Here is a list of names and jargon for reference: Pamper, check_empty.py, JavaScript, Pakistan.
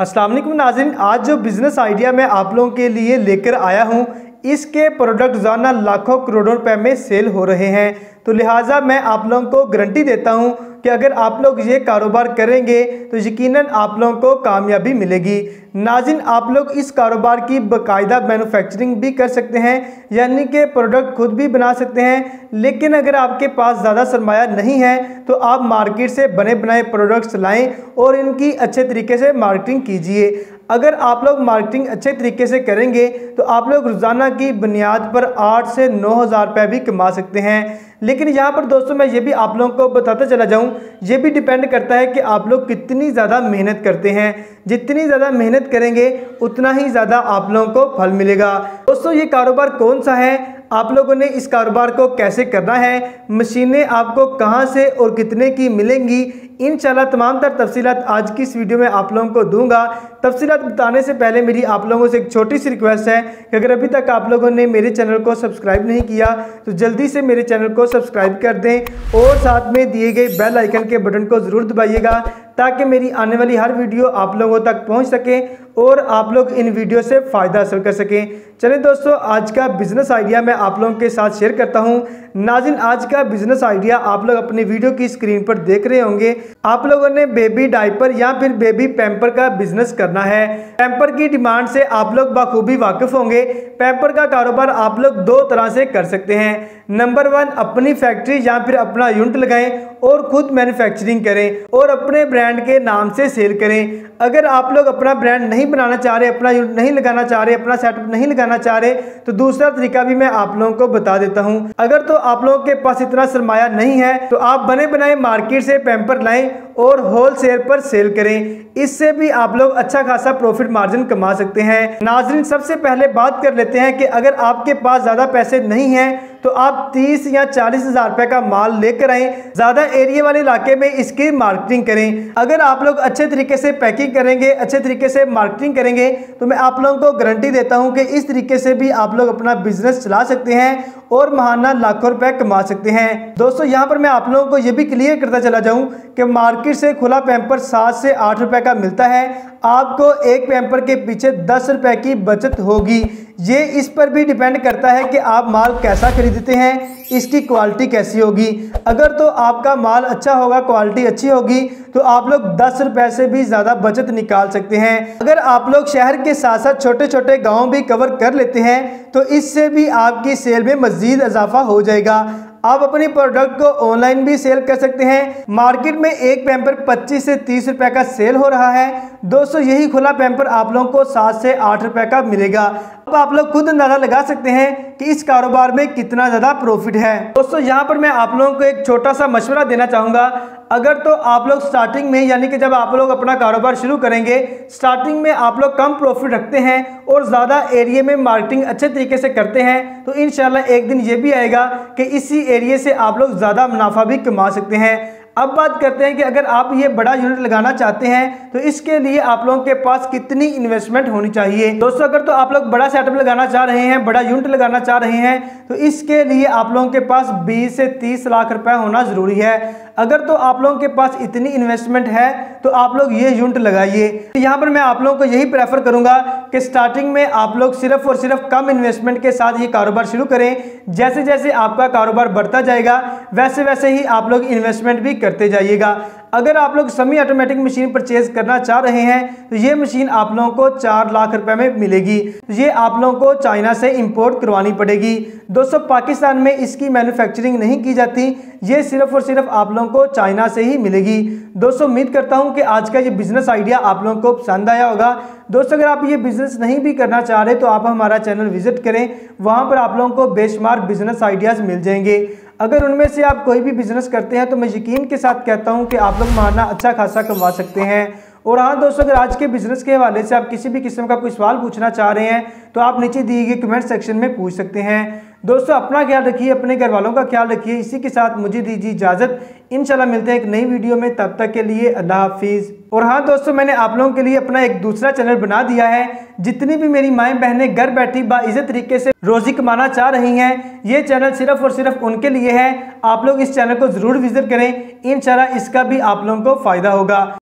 अस्सलाम वालेकुम नाज़रीन, आज जो बिज़नेस आइडिया मैं आप लोगों के लिए लेकर आया हूँ, इसके प्रोडक्ट रोज़ाना लाखों करोड़ों रुपए में सेल हो रहे हैं। तो लिहाजा मैं आप लोगों को गारंटी देता हूँ कि अगर आप लोग ये कारोबार करेंगे तो यकीनन आप लोगों को कामयाबी मिलेगी। नाज़रीन, आप लोग इस कारोबार की बाकायदा मैन्युफैक्चरिंग भी कर सकते हैं, यानी कि प्रोडक्ट खुद भी बना सकते हैं, लेकिन अगर आपके पास ज़्यादा सरमाया नहीं है तो आप मार्केट से बने बनाए प्रोडक्ट्स लाएँ और इनकी अच्छे तरीके से मार्केटिंग कीजिए। अगर आप लोग मार्केटिंग अच्छे तरीके से करेंगे तो आप लोग रोज़ाना की बुनियाद पर 8 से 9 हज़ार रुपये भी कमा सकते हैं। लेकिन यहाँ पर दोस्तों मैं ये भी आप लोगों को बताता चला जाऊँ, ये भी डिपेंड करता है कि आप लोग कितनी ज़्यादा मेहनत करते हैं। जितनी ज़्यादा मेहनत करेंगे उतना ही ज़्यादा आप लोगों को फल मिलेगा। दोस्तों, ये कारोबार कौन सा है, आप लोगों ने इस कारोबार को कैसे करना है, मशीनें आपको कहाँ से और कितने की मिलेंगी, इंशाल्लाह तमाम तर तफसीलात आज की इस वीडियो में आप लोगों को दूंगा। तफसीलात बताने से पहले मेरी आप लोगों से एक छोटी सी रिक्वेस्ट है कि अगर अभी तक आप लोगों ने मेरे चैनल को सब्सक्राइब नहीं किया तो जल्दी से मेरे चैनल को सब्सक्राइब कर दें और साथ में दिए गए बेल आइकन के बटन को ज़रूर दबाइएगा ताकि मेरी आने वाली हर वीडियो आप लोगों तक पहुंच सके और आप लोग इन वीडियो से फ़ायदा हासिल कर सकें। चलिए दोस्तों, आज का बिज़नेस आइडिया मैं आप लोगों के साथ शेयर करता हूं। नाज़रीन, आज का बिज़नेस आइडिया आप लोग अपनी वीडियो की स्क्रीन पर देख रहे होंगे। आप लोगों ने बेबी डायपर या फिर बेबी पैम्पर का बिज़नेस करना है। पैम्पर की डिमांड से आप लोग बखूबी वाकिफ़ होंगे। पैम्पर का कारोबार आप लोग 2 तरह से कर सकते हैं। नंबर 1, अपनी फैक्ट्री या फिर अपना यूनिट लगाएँ और खुद मैन्युफैक्चरिंग करें और अपने ब्रांड के नाम से सेल करें। अगर आप लोग अपना ब्रांड नहीं बनाना चाह रहे, अपना यूनिट नहीं लगाना चाह रहे, अपना सेटअप नहीं लगाना चाह रहे, तो दूसरा तरीका भी मैं आप लोगों को बता देता हूं। अगर तो आप लोगों के पास इतना सरमाया नहीं है तो आप बने बनाए मार्केट से पैम्पर लाएं और होलसेल पर सेल करें। इससे भी आप लोग अच्छा खासा प्रॉफिट मार्जिन कमा सकते हैं। नाज़रीन, सबसे पहले बात कर लेते हैं कि अगर आपके पास ज़्यादा पैसे नहीं हैं तो आप 30 या 40 हज़ार रुपये का माल लेकर आएँ, ज़्यादा एरिया वाले इलाके में इसकी मार्केटिंग करें। अगर आप लोग अच्छे तरीके से पैकिंग करेंगे, अच्छे तरीके से मार्केटिंग करेंगे तो मैं आप लोगों को गारंटी देता हूं कि इस तरीके से भी आप लोग अपना बिजनेस चला सकते हैं और महाना लाखों रुपए कमा सकते हैं। दोस्तों, यहाँ पर मैं आप लोगों को ये भी क्लियर करता चला जाऊँ कि मार्केट से खुला पैम्पर 7 से 8 रुपये का मिलता है। आपको एक पैम्पर के पीछे 10 रुपये की बचत होगी। ये इस पर भी डिपेंड करता है कि आप माल कैसा खरीदते हैं, इसकी क्वालिटी कैसी होगी। अगर तो आपका माल अच्छा होगा, क्वालिटी अच्छी होगी तो आप लोग 10 रुपये से भी ज़्यादा बचत निकाल सकते हैं। अगर आप लोग शहर के साथ साथ छोटे छोटे गांव भी कवर कर लेते हैं तो इससे भी आपकी सेल में मज़ीद इजाफा हो जाएगा। आप अपने प्रोडक्ट को ऑनलाइन भी सेल कर सकते हैं। मार्केट में एक पैम्पर 25 से 30 रुपए का सेल हो रहा है। दोस्तों, यही खुला पैम्पर आप लोगों को 7 से 8 रुपए का मिलेगा। अब आप लोग खुद अंदाज़ा लगा सकते हैं कि इस कारोबार में कितना ज़्यादा प्रॉफिट है। दोस्तों, यहाँ पर मैं आप लोगों को एक छोटा सा मशवरा देना चाहूँगा। अगर तो आप लोग स्टार्टिंग में, यानी कि जब आप लोग अपना कारोबार शुरू करेंगे, स्टार्टिंग में आप लोग कम प्रॉफिट रखते हैं और ज़्यादा एरिया में मार्केटिंग अच्छे तरीके से करते हैं तो इंशाल्लाह एक दिन ये भी आएगा कि इसी एरिया से आप लोग ज़्यादा मुनाफा भी कमा सकते हैं। अब बात करते हैं कि अगर आप ये बड़ा यूनिट लगाना चाहते हैं तो इसके लिए आप लोगों के पास कितनी इन्वेस्टमेंट होनी चाहिए। दोस्तों, अगर तो आप लोग बड़ा सेटअप लगाना चाह रहे हैं, बड़ा यूनिट लगाना चाह रहे हैं तो इसके लिए आप लोगों के पास 20 से 30 लाख रुपए होना ज़रूरी है। अगर तो आप लोगों के पास इतनी इन्वेस्टमेंट है तो आप लोग ये यूनिट लगाइए। तो यहाँ पर मैं आप लोगों को यही प्रेफर करूँगा कि स्टार्टिंग में आप लोग सिर्फ और सिर्फ कम इन्वेस्टमेंट के साथ ये कारोबार शुरू करें। जैसे जैसे आपका कारोबार बढ़ता जाएगा वैसे वैसे ही आप लोग इन्वेस्टमेंट भी करते जाइएगा। अगर आप लोग सेमी ऑटोमेटिक मशीन परचेज करना चाह रहे हैं तो ये मशीन आप लोगों को 4 लाख रुपए में मिलेगी। ये आप लोगों को चाइना से इंपोर्ट करवानी पड़ेगी। दोस्तों, पाकिस्तान में इसकी मैन्युफैक्चरिंग नहीं की जाती, ये सिर्फ और सिर्फ आप लोगों को चाइना से ही मिलेगी। दोस्तों, उम्मीद करता हूँ कि आज का ये बिज़नेस आइडिया आप लोगों को पसंद आया होगा। दोस्तों, अगर आप ये बिज़नेस नहीं भी करना चाह रहे तो आप हमारा चैनल विजिट करें, वहाँ पर आप लोगों को बेशुमार बिज़नेस आइडियाज़ मिल जाएंगे। अगर उनमें से आप कोई भी बिज़नेस करते हैं तो मैं यकीन के साथ कहता हूं कि आप लोग माना अच्छा खासा कमा सकते हैं। और हाँ दोस्तों, अगर आज के बिज़नेस के हवाले से आप किसी भी किस्म का कोई सवाल पूछना चाह रहे हैं तो आप नीचे दिए गए कमेंट सेक्शन में पूछ सकते हैं। दोस्तों, अपना ख्याल रखिए, अपने घर वालों का ख्याल रखिए। इसी के साथ मुझे दीजिए इजाज़त। इंशाल्लाह मिलते हैं एक नई वीडियो में, तब तक के लिए अल्लाह हाफिज़। और हाँ दोस्तों, मैंने आप लोगों के लिए अपना एक दूसरा चैनल बना दिया है। जितनी भी मेरी माएँ बहनें घर बैठी बाइज़्ज़त तरीके से रोज़ी कमाना चाह रही हैं, ये चैनल सिर्फ़ और सिर्फ उनके लिए है। आप लोग इस चैनल को ज़रूर विजिट करें, इंशाल्लाह इसका भी आप लोगों को फ़ायदा होगा।